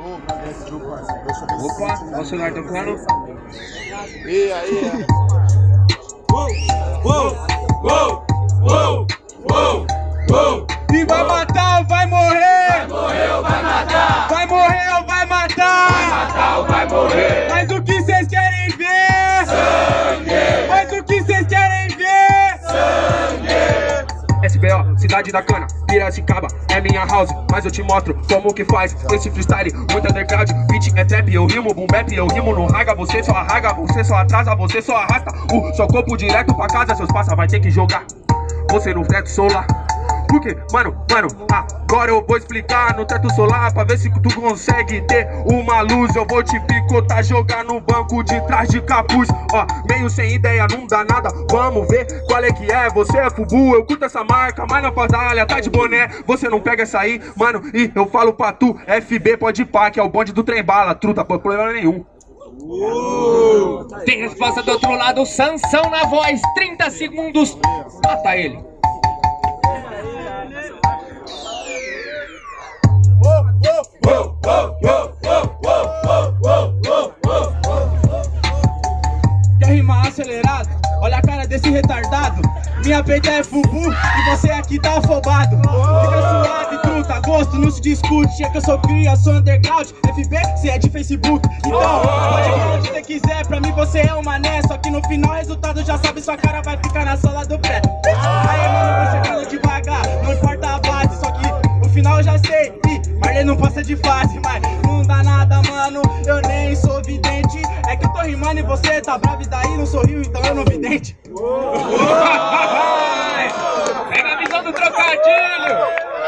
Opa, olha o celular tocando. E aí? E vai matar ou vai morrer? Vai morrer ou vai matar? Vai morrer ou vai matar? Vai matar ou vai morrer? Mas o que vocês querem ver? Sangue! Mas o que vocês querem ver? Sangue! SBO, cidade da cana, Piracicaba, é minha house, mas eu te mostro como que faz esse freestyle, muito underground, beat é trap, eu rimo boom bap, eu rimo no raga, você só atrasa, você só arrasta o seu corpo direto pra casa, seus passa vai ter que jogar, você no teto solar. Porque, mano, agora eu vou explicar no teto solar pra ver se tu consegue ter uma luz. Eu vou te picotar, jogar no banco de trás de capuz. Ó, meio sem ideia, não dá nada, vamos ver qual é que é. Você é fubu, eu curto essa marca, mas na fazalha tá de boné. Você não pega essa aí, mano, e eu falo pra tu, FB pode pá, que é o bonde do trem bala, truta, problema nenhum. Tem resposta do outro lado, Sansão na voz, 30 segundos, mata ele. Quer rimar acelerado? Olha a cara desse retardado. Minha peita é fubu e você aqui tá afobado. Fica suave, truta, gosto, não se discute. Chega, eu sou cria, sou underground. FB, você é de Facebook. Então, pode falar o que você quiser, pra mim você é um mané. Só que no final o resultado já sabe, sua cara vai ficar na sala do pré. Aí, mano, vou chegando devagar, não importa a base. Só que no final eu já sei, Marley não passa de fase, mas não dá nada, mano, eu nem sou vidente. É que eu tô rimando e você tá bravo e daí não sorriu, então eu não vidente. Pega a visão do trocadilho.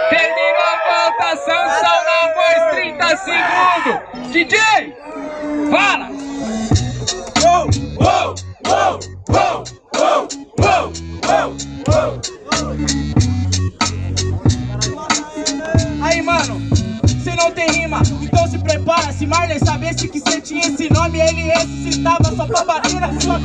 Termina a volta, Sansão na voz, 30 segundos. DJ, fala! Aí, mano, se não tem rima, então se prepara. Se Marley sabesse que você tinha esse nome, ele ressuscitava só pra bater na sua.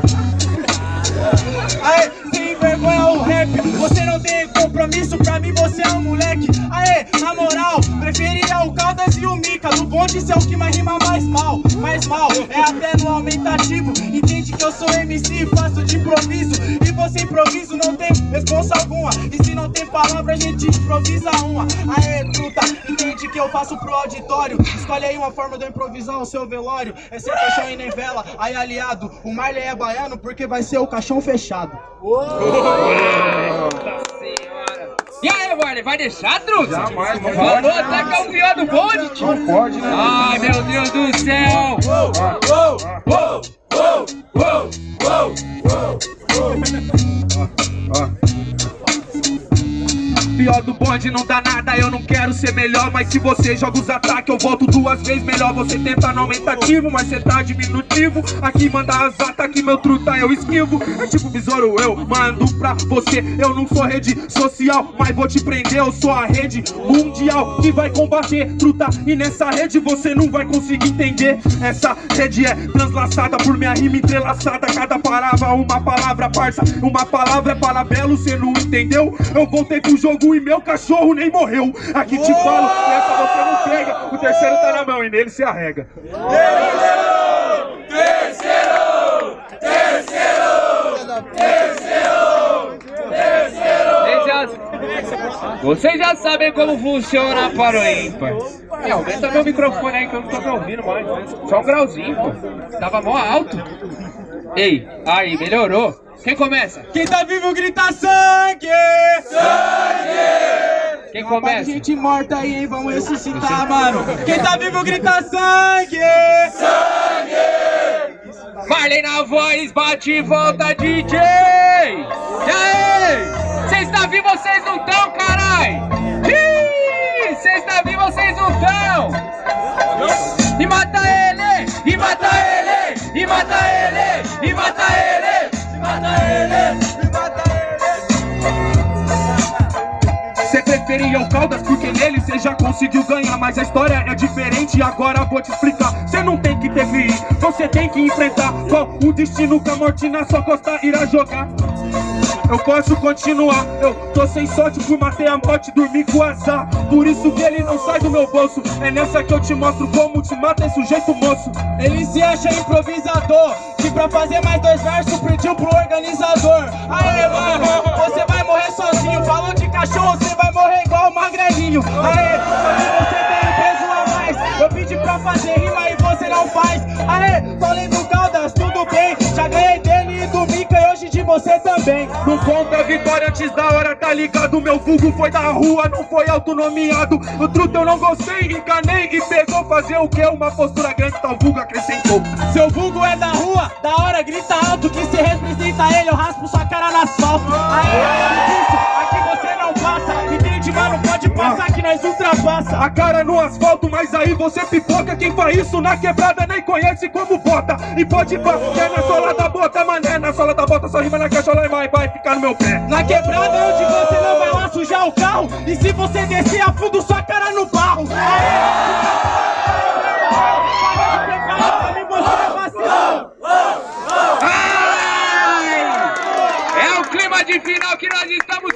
Aê, sem vergonha o rap, você não tem compromisso, pra mim você é um moleque. Aê, na moral, preferia o Caldas e o Mica. No bonde isso é o que mais rima mais mal, é até no aumentativo. Entende que eu sou MC, faço de improviso. E você improviso, não tem responsa alguma. E se não tem palavra, a gente improvisa uma. Aê, truta, entende que eu faço pro auditório. Escolhe aí uma forma de eu improvisar o seu velório. É sem caixão e nem vela, aí aliado. O Marley é baiano porque vai ser o caixão fechado. E aí, Marley, vai deixar, truta? Jamais, mano. Falou, tá campeão do bonde, tio? Não pode, né? Ai, meu Deus do céu! Pior do bonde não dá nada, eu não quero ser melhor. Mas se você joga os ataques, eu volto duas vezes melhor. Você tenta no aumentativo, mas você tá diminutivo. Aqui manda as ataques, meu truta, eu esquivo. É tipo besouro, eu mando pra você. Eu não sou rede social, mas vou te prender. Eu sou a rede mundial que vai combater, truta. E nessa rede você não vai conseguir entender. Essa rede é translaçada por minha rima entrelaçada. Cada palavra, uma palavra, parça. Uma palavra é parabelo, você não entendeu? Eu voltei pro jogo e meu cachorro nem morreu. Aqui te falo, essa você não pega. O terceiro tá na mão e nele se arrega. Terceiro. Vocês já sabem como funciona a paroímpa. Aumenta meu microfone aí que eu não tô me ouvindo mais. Só um grauzinho, pô. Tava mó alto. Ei, aí, melhorou. Quem começa? Quem tá vivo grita sangue! Sangue! Quem começa? Tem gente morta aí, hein? Vamos ressuscitar, mano! Quem tá vivo grita sangue! Sangue! Marley na voz, bate e volta, DJ! E aí? Cês tá vivo, vocês não tão, carai! Cês tá vivo, vocês não tão! E mata ele! E mata ele! E mata ele! E mata ele! Mata ele, me mata ele. Você preferia o fraldas, porque nele cê já conseguiu ganhar. Mas a história é diferente, agora vou te explicar. Cê não tem que ter crise, você tem que enfrentar. Qual o destino que a morte na sua costa irá jogar? Eu posso continuar, eu tô sem sorte por matei a morte, dormi com azar. Por isso que ele não sai do meu bolso. É nessa que eu te mostro como te mata esse sujeito moço. Ele se acha improvisador, que pra fazer mais dois versos pediu pro organizador. Aê mano, você vai morrer sozinho. Falou de cachorro, você vai morrer igual o magrelinho. Aê, só que você tem um peso a mais. Eu pedi pra fazer rima e você não faz. Aê, falei do Caldas, tudo bem. Já ganhei dele e do Mica e hoje de você também. Não conta a vitória antes da hora, tá ligado? Meu vulgo foi da rua, não foi autonomiado. O truto eu não gostei, enganei e pegou. Fazer o que? Uma postura grande, tal vulgo acrescentou. Seu vulgo é da rua, da hora grita alto. Que se representa ele, eu raspo sua cara no asfalto. Aê, aqui você não passa. Entende, mano? Pode passar que nós ultrapassa. A cara no asfalto, mas aí você pipoca. Quem faz isso na quebrada nem conhece como bota. E pode bater na sola da bota, mané. Na sola da bota, só rima na cachola e vai ficar no meu pé. Na quebrada é onde você não vai lá sujar o carro. E se você descer, afunda sua cara no barro. É o clima de final que nós estamos